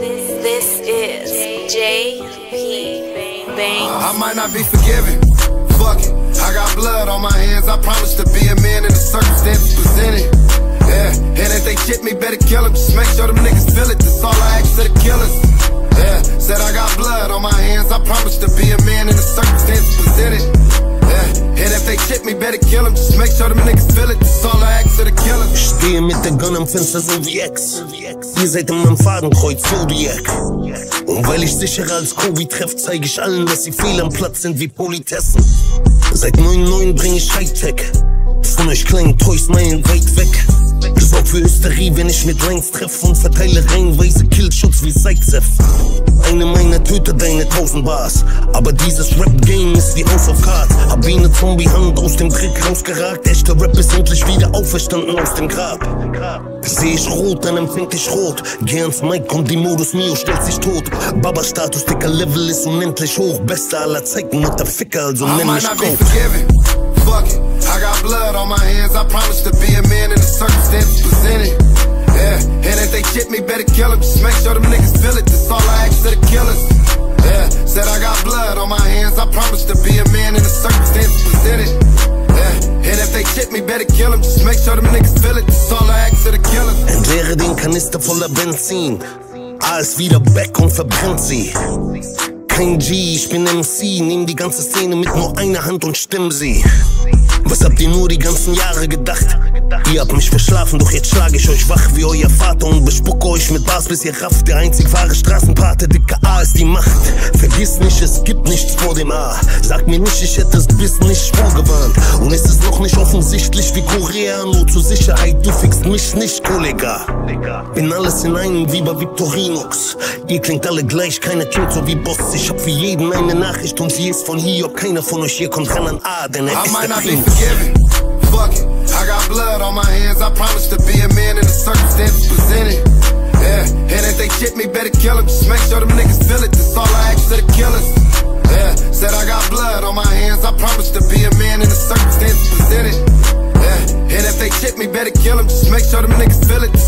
This is J.P. Bang. I might not be forgiven. Fuck it. I got blood on my hands. I promise to be a man in the circumstances presented. Yeah. And if they shit me, better kill them. Just make sure them niggas feel it. That's all I ask to the killers. Yeah. Said I got blood on my hands. I promise to be a man in the circumstances presented. Yeah. And if they shit me, better kill them. Just make sure them niggas feel it. That's all I ask to the killers. Ich stehe mit der Gun am Fenster so wie Ex. Ihr seid in meinem Fadenkreuz, Zodiac. Und weil ich sicherer als Covid treff, zeig ich allen, dass sie fehl am Platz sind wie Politessen. Seit 9/9 bring ich Hightech. Von euch kleinen Toys Meilen weit weg. Ich sorg für Hysterie, wenn ich mit Lines treff und verteile reihenweise Killschutz wie Sykesef. Eine meiner tötet deine 1000 Bars. Aber dieses Rap-Game ist wie House of Cards. Hab wie eine Zombie-Hand aus dem Krieg rausgeragt. Echter Rap ist endlich wieder auferstanden aus dem Grab. Seh ich rot, dann empfäng ich rot. Geh ans Mike, kommt die Modus Mio, stellt sich tot. Baba-Status, dicker Level ist unendlich hoch. Bester aller Zeiten, Mutterficker, also nenn mich Gott. Fuck it, I got blood on my hands. I promise to be a man in the circumstances presented. Yeah, and if they shit me, better kill them. Just make sure them niggas feel it. That's all I ask to the killers. Yeah, said I got blood on my hands. I promise to be a man in the circumstances presented. Yeah, and if they shit me, better kill them. Just make sure them niggas feel it. That's all I ask to the killers. Entleere den Kanister voller Benzin. A ist wieder back und verbrennt sie. Kein G, ich bin MC, nehm die ganze Szene mit nur einer Hand und stimm sie. Was habt ihr nur die ganzen Jahre gedacht? Ihr habt mich verschlafen, doch jetzt schlag ich euch wach wie euer Vater und bespucke euch mit Bars, bis ihr rafft. Der einzig wahre Straßenpate, dicke A ist die Macht. Vergiss nicht, es gibt nichts vor dem A. Sag mir nicht, ich hätte es bis nicht vorgewarnt. Und es ist noch nicht offensichtlich wie Korea. Nur zur Sicherheit, du fickst mich nicht, Kollega. Bin alles in einem wie bei Victorinox. Ihr klingt alle gleich, keiner klingt so wie Boss. Ich hab für jeden eine Nachricht und sie ist von Hiob. Keiner von euch hier kommt ran an A, denn ist der Prinz. Fuck it, I got blood on my hands. I promise to be a man in the circumstances presented. Yeah, and if they shit me, better kill them. Just make sure them niggas feel it. That's all I ask to the killers. Yeah, said I got blood on my hands. I promise to be a man in the circumstances presented. Yeah, and if they shit me, better kill them. Just make sure them niggas feel it.